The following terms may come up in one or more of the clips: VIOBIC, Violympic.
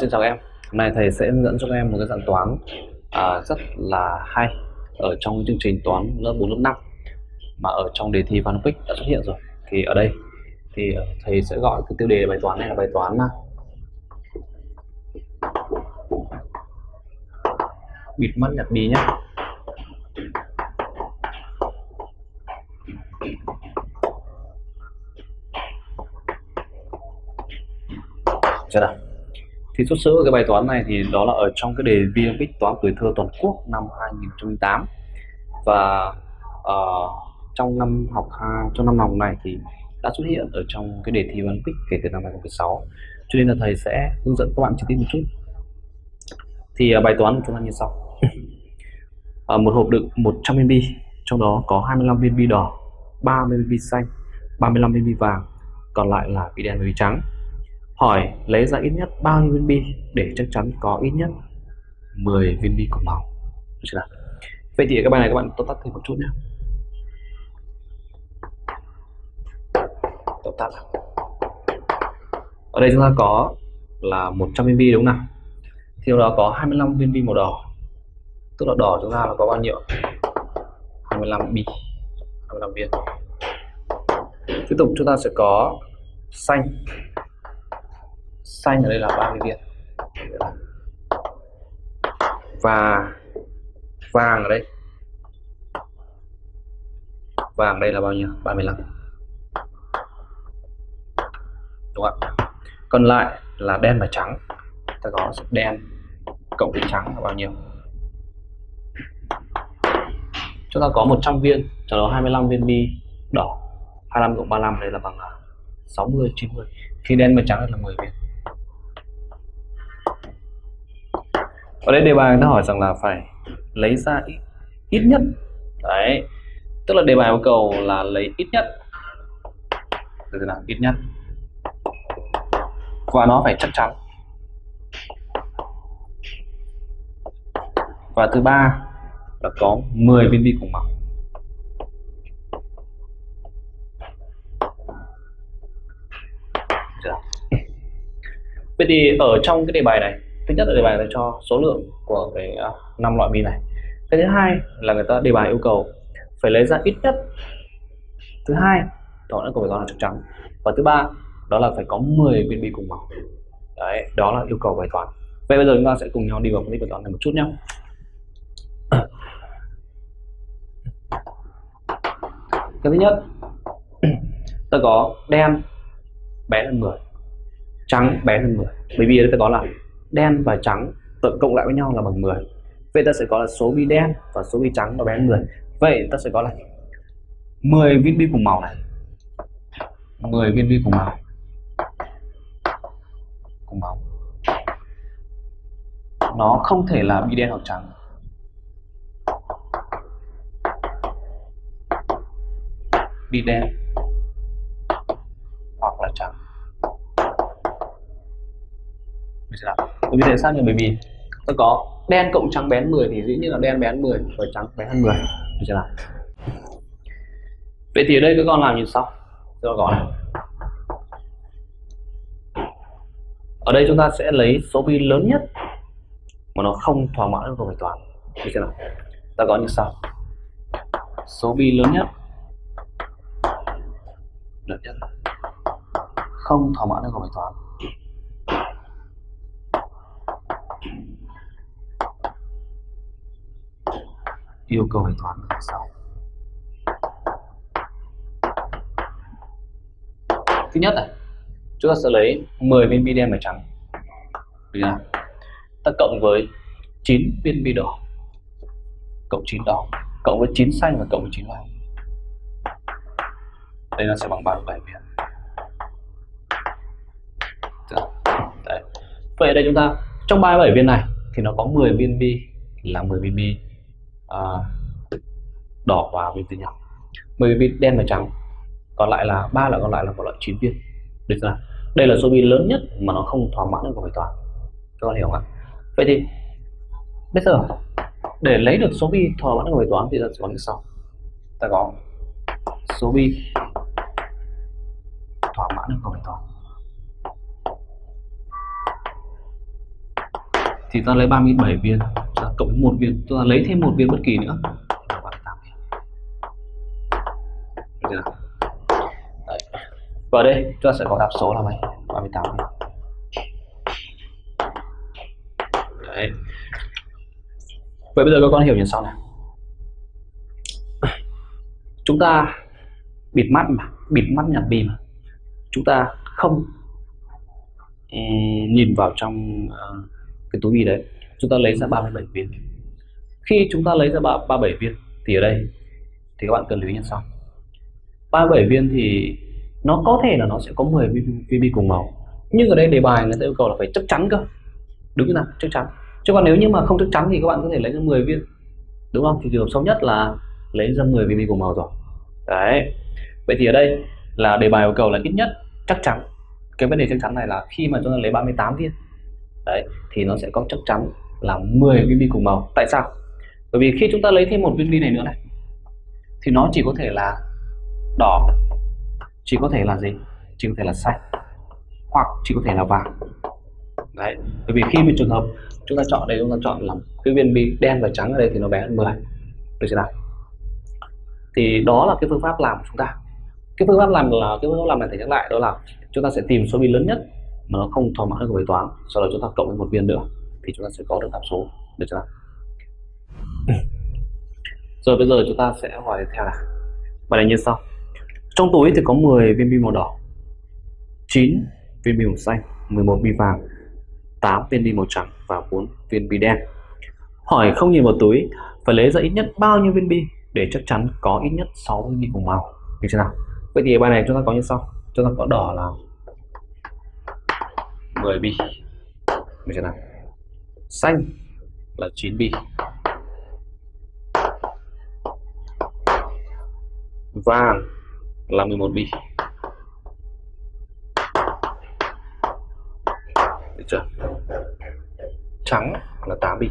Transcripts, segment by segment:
Xin chào em. Hôm nay thầy sẽ hướng dẫn cho các em một cái dạng toán rất là hay ở trong chương trình toán lớp 4 lớp 5 mà ở trong đề thi Violympic đã xuất hiện rồi. Thì ở đây thì thầy sẽ gọi cái tiêu đề bài toán này là bài toán bịt mắt nhặt bí nhé. Chưa nào? Thì xuất xứ của cái bài toán này thì đó là ở trong cái đề VIOBIC toán tuổi thơ toàn quốc năm 2008. Và trong năm học này thì đã xuất hiện ở trong cái đề thi Violympic kể từ năm 2016. Cho nên là thầy sẽ hướng dẫn các bạn chi tiết một chút. Thì bài toán của chúng ta như sau. Một hộp đựng 100 viên bi, trong đó có 25 viên bi đỏ, 30 viên bi xanh, 35 viên bi vàng, còn lại là bi đen và bi trắng. Hỏi lấy ra ít nhất bao nhiêu viên bi để chắc chắn có ít nhất 10 viên bi cùng màu. Vậy thì cái bài này các bạn tóm tắt thêm một chút nhé. Tóm tắt. Ở đây chúng ta có là 100 viên bi đúng không nào? Thì đó có 25 viên bi màu đỏ. Tức là đỏ chúng ta là có bao nhiêu? 25 bi. 25 viên. Tiếp tục chúng ta sẽ có xanh. Xanh ở đây là 30 viên. Và vàng ở đây. Vàng ở đây là bao nhiêu? 35. Đúng không ạ? Còn lại là đen và trắng. Ta có đen cộng với trắng là bao nhiêu? Chúng ta có 100 viên, trong đó 25 viên bi đỏ. 25 cộng 35 đây là bằng 60, 90. Khi đen và trắng là 10 viên. Ở đây đề bài nó hỏi rằng là phải lấy ra ít nhất. Đấy, tức là đề bài yêu cầu là lấy ít nhất. Được rồi nào, ít nhất. Và nó phải chắc chắn. Và thứ ba là có 10 viên bi cùng màu. Vậy thì ở trong cái đề bài này, thứ nhất là đề bài này cho số lượng của cái 5 loại bi này. Cái thứ hai là người ta đề bài yêu cầu phải lấy ra ít nhất. Thứ hai đó là yêu cầu là chắc chắn. Và thứ ba đó là phải có 10 viên bi cùng màu. Đấy, đó là yêu cầu bài toán. Vậy bây giờ chúng ta sẽ cùng nhau đi vào phân tích bài toán này một chút nhé. Cái thứ nhất, ta có đen bé hơn 10, trắng bé hơn 10. Bởi vì ta có là đen và trắng cộng lại với nhau là bằng 10. Vậy ta sẽ có là số bi đen và số bi trắng nó bé hơn 10. Vậy ta sẽ có là 10 viên bi cùng màu này. 10 viên bi cùng màu. Cùng màu. Nó không thể là bi đen hoặc trắng. Bi đen hoặc là trắng. Vì tại sao nhỉ? Bởi vì ta có đen cộng trắng bé hơn 10 thì dĩ nhiên là đen bé hơn 10 và trắng bé hơn 10. Vậy thì ở đây các con làm như sau. Ở đây chúng ta sẽ lấy số bi lớn nhất mà nó không thỏa mãn yêu cầu bài toán. Ta có như sau. Số bi lớn nhất không thỏa mãn yêu cầu bài toán. Yêu cầu bài toán là sau. Thứ nhất này, chúng ta sẽ lấy 10 viên bi đen và trắng. Được chưa? Ta cộng với 9 viên bi đỏ. Cộng 9 đỏ, cộng với 9 xanh và cộng với 9 vàng. Đây nó sẽ bằng 37 viên. Đấy. Vậy ở đây chúng ta trong 37 viên này thì nó có 10 viên bi là 10 viên bi đỏ và viên từ nhỏ, 10 viên đen và trắng, còn lại là còn lại là 9 viên. Được chưa? Đây là số bi lớn nhất mà nó không thỏa mãn của bài toán. Các con hiểu không ạ? Vậy thì bây giờ để lấy được số bi thỏa mãn của bài toán thì ta sẽ có như sau. Ta có số bi thỏa mãn của bài toán. thì ta lấy 37 viên, ta cộng 1 viên, ta lấy thêm 1 viên bất kỳ nữa. Đấy. Và đây ta sẽ có đáp số là mấy? 38 viên. Đấy. Vậy bây giờ các con hiểu như sau này. Chúng ta bịt mắt nhặt bi mà. Chúng ta không nhìn vào trong cái túi bi đấy. Chúng ta lấy ra 37 viên. Khi chúng ta lấy ra 37 viên thì ở đây thì các bạn cần lưu ý như sau. 37 viên thì nó có thể là nó sẽ có 10 VB cùng màu. Nhưng ở đây đề bài người ta yêu cầu là phải chắc chắn cơ. Đúng như nào? Chắc chắn. Chứ còn nếu như mà không chắc chắn thì các bạn có thể lấy ra 10 viên. Đúng không? Thì trường hợp xấu nhất là lấy ra 10 VB cùng màu rồi. Đấy. Vậy thì ở đây là đề bài yêu cầu là ít nhất chắc chắn. Cái vấn đề chắc chắn này là khi mà chúng ta lấy 38 viên. Đấy, thì nó sẽ có chắc chắn là 10 VB cùng màu. Tại sao? Bởi vì khi chúng ta lấy thêm một viên bi này nữa này thì nó chỉ có thể là đỏ, chỉ có thể là gì? Chỉ có thể là xanh, hoặc chỉ có thể là vàng. Đấy, bởi vì khi mà trường hợp chúng ta chọn đây, chúng ta chọn là cái viên bi đen và trắng ở đây thì nó bé hơn 10. Được chưa nào? Thì đó là cái phương pháp làm của chúng ta. Cái phương pháp làm là cái phương pháp làm này, thể nhắc lại đó là chúng ta sẽ tìm số bi lớn nhất mà nó không thỏa mãn được của bài toán, sau đó chúng ta cộng với một viên nữa thì chúng ta sẽ có được đáp số. Được chưa nào? Rồi bây giờ chúng ta sẽ hỏi theo là bài này như sau. Trong túi thì có 10 viên bi màu đỏ, 9 viên bi màu xanh, 11 bi vàng, 8 viên bi màu trắng và 4 viên bi đen. Hỏi không nhìn vào túi, phải lấy ra ít nhất bao nhiêu viên bi để chắc chắn có ít nhất 6 viên bi cùng màu. Được chưa nào? Vậy thì bài này chúng ta có như sau. Chúng ta có đỏ là 10 bi. Được chưa nào? Xanh là 9 bi. Vàng là 11 bi. Được chưa? Trắng là 8 bi.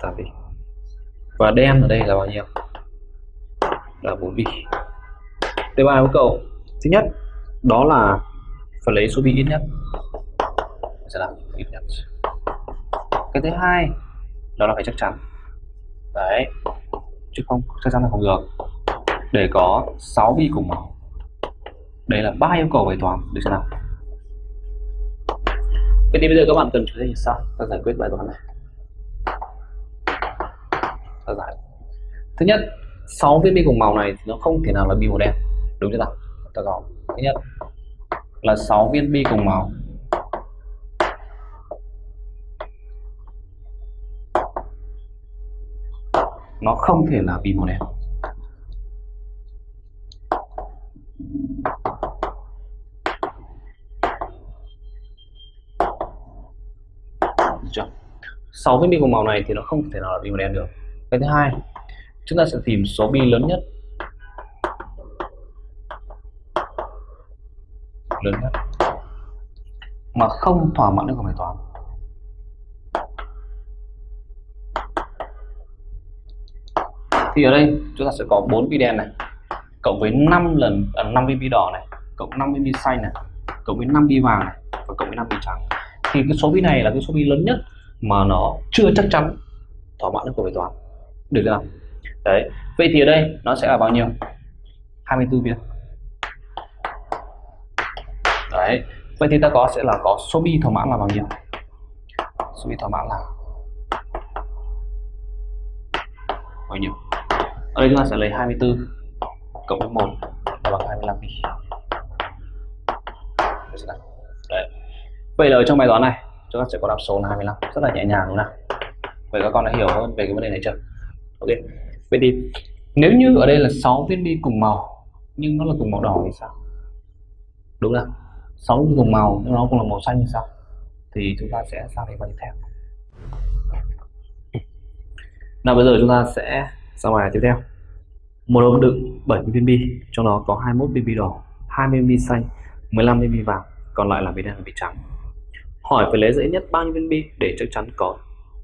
8 bi. Và đen ở đây là bao nhiêu? Là 4 bi. Đề bài yêu cầu thứ nhất đó là phải lấy số bi ít nhất. Sẽ làm ít nhất. Cái thứ hai đó là phải chắc chắn. Đấy. Chứ không chắc chắn là không được. Để có 6 bi cùng màu. Đây là 3 yêu cầu bài toán. Được chưa nào? Vậy thì bây giờ các bạn cần chú ý như sau. Ta giải quyết bài toán này. Ta giải. Thứ nhất, 6 viên bi cùng màu này thì nó không thể nào là bi màu đen. Đúng chưa nào? Ta có. Thứ nhất là 6 viên bi cùng màu. Nó không thể là bi màu đen. Được chưa? 6 viên bi cùng màu này thì nó không thể nào là bi màu đen được. Cái thứ hai, chúng ta sẽ tìm số bi lớn nhất mà không thỏa mãn được của bài toán. Thì ở đây chúng ta sẽ có 4 bi đen này cộng với 5 bi đỏ này cộng 5 bi xanh này cộng với 5 bi vàng này và cộng với 5 bi trắng. Thì cái số bi này là cái số bi lớn nhất mà nó chưa chắc chắn thỏa mãn được của bài toán. Được chưa? Đấy. Vậy thì ở đây nó sẽ là bao nhiêu? 24 viên. Đấy. Vậy thì ta sẽ có số bi thỏa mãn là bao nhiêu? Số bi thỏa mãn là bao nhiêu? Ở đây chúng ta sẽ lấy 24 cộng với 1 là bằng 25 bi. Đấy. Vậy là ở trong bài toán này chúng ta sẽ có đáp số là 25, rất là nhẹ nhàng đúng không nào? Vậy các con đã hiểu hơn về cái vấn đề này chưa? Ok. Vậy thì nếu như ở đây là 6 viên bi cùng màu nhưng nó là cùng màu đỏ thì sao? Đúng không? 6 viên cùng màu nhưng nó cũng là màu xanh thì sao? Thì chúng ta sẽ sang đề bài tiếp theo. Nào bây giờ chúng ta sẽ sang bài tiếp theo. Một hộp đựng 70 viên bi, trong đó có 21 viên bi đỏ, 20 viên bi xanh, 15 viên bi vàng, còn lại là viên đen và viên trắng. Hỏi phải lấy ra ít nhất bao nhiêu viên bi để chắc chắn có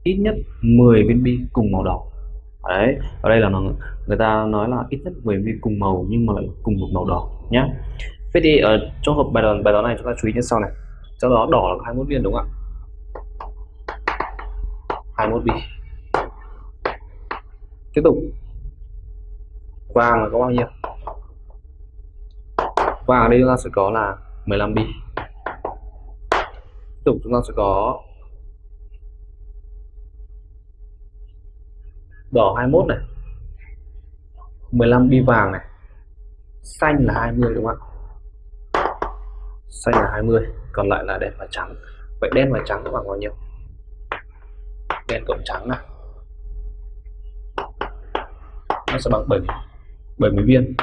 ít nhất 10 viên bi cùng màu đỏ. Đấy, ở đây là người ta nói là ít nhất 10 viên bi cùng màu nhưng mà lại cùng một màu đỏ nhé. Vậy thì ở trong hộp bài toán này chúng ta chú ý như sau này. Sau đó đỏ là 21 viên đúng không ạ? 21 viên. Tiếp tục. Vàng là có bao nhiêu? Vàng ở đây chúng ta sẽ có là 15 bi. Tiếp tục chúng ta sẽ có đỏ 21 này, 15 bi vàng này, xanh là 20 đúng không ạ? Xanh là 20, còn lại là đen và trắng. Vậy đen và trắng các bạn có bao nhiêu? Đen cộng trắng này nó sẽ bằng 70 viên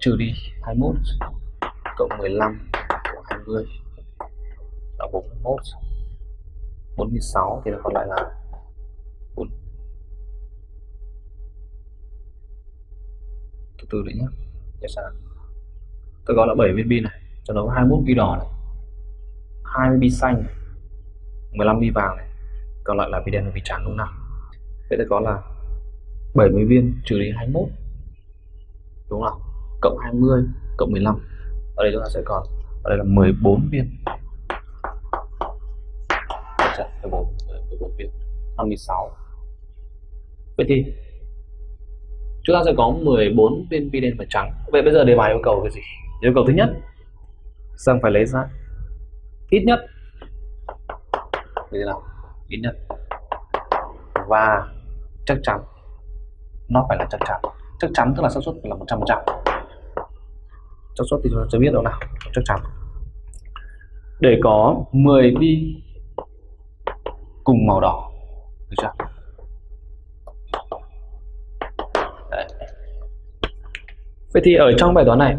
trừ đi 21 cộng 15 cộng 20 là 41, 46 thì nó còn lại là 4. Từ từ đấy nhé. Để sao? Tôi gọi là 7 viên bi này, cho nó 21 bi đỏ này, 20 bi xanh này, 15 bi vàng này, còn lại là bi đen và bi trắng đúng không? Vậy tôi có là 70 viên trừ đi 21 đúng không? Cộng 20 cộng 15. Ở đây chúng ta sẽ còn ở đây là 14 viên. 14 viên, 56. Vậy thì chúng ta sẽ có 14 viên bi đen và trắng. Vậy bây giờ đề bài yêu cầu cái gì? Yêu cầu thứ nhất rằng phải lấy ra ít nhất như thế nào? Ít nhất và chắc chắn. Nó phải là chắc chắn. Chắc chắn tức là xác suất phải là 100%. Xác suất thì chúng ta chưa biết đâu nào. Chắc chắn. Để có 10 bi cùng màu đỏ. Được chưa? Đấy. Vậy thì ở trong bài toán này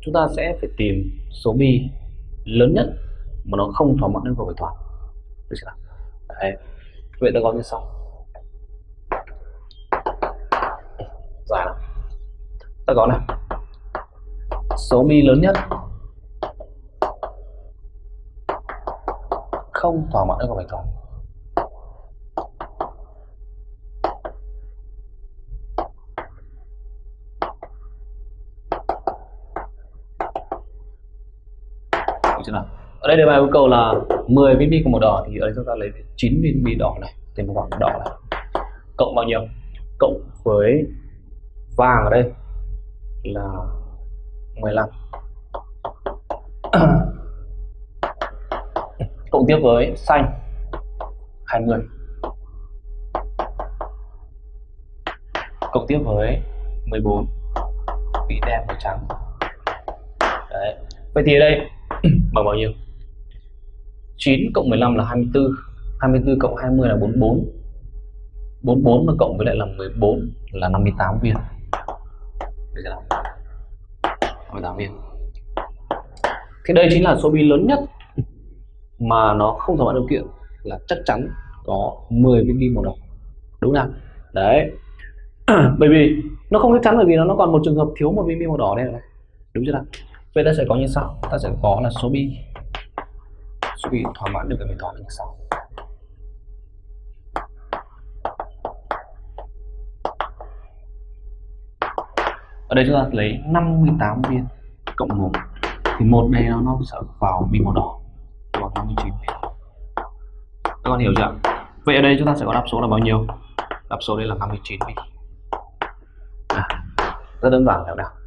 chúng ta sẽ phải tìm số bi lớn nhất mà nó không thỏa mãn yêu cầu bài toán. Được chưa? Đấy. Vậy ta có như sau. Giải nào. Ta có này. Số bi lớn nhất không thỏa mãn yêu cầu bài toán. Được chưa nào? Ở đây đề bài yêu cầu là 10 viên bi của màu đỏ thì ở đây chúng ta lấy 9 viên bi đỏ này, thêm một khoảng đỏ này. Cộng bao nhiêu? Cộng với vàng ở đây là 15 cộng tiếp với xanh 20 cộng tiếp với 14 bị đen và trắng. Đấy. Vậy thì ở đây bằng bao nhiêu? 9 cộng 15 là 24, 24 cộng 20 là 44, 44 mà cộng với lại là 14 là 58 viên. Thì đây chính là số bi lớn nhất mà nó không thỏa mãn điều kiện là chắc chắn có 10 viên bi màu đỏ đúng không? Đấy. Bởi vì nó không chắc chắn bởi vì nó còn một trường hợp thiếu một viên bi màu đỏ đây này, đúng chưa nào? Vậy ta sẽ có như sau, ta sẽ có là số bi thỏa mãn điều kiện bài toán như sau. Ở đây chúng ta lấy 58 viên cộng 1 thì 1 đây nó sẽ vào bi màu đỏ và 59 viên. Các bạn hiểu chưa? Vậy ở đây chúng ta sẽ có đáp số là bao nhiêu? Đáp số đây là 59 viên. Rất đơn giản nào nào.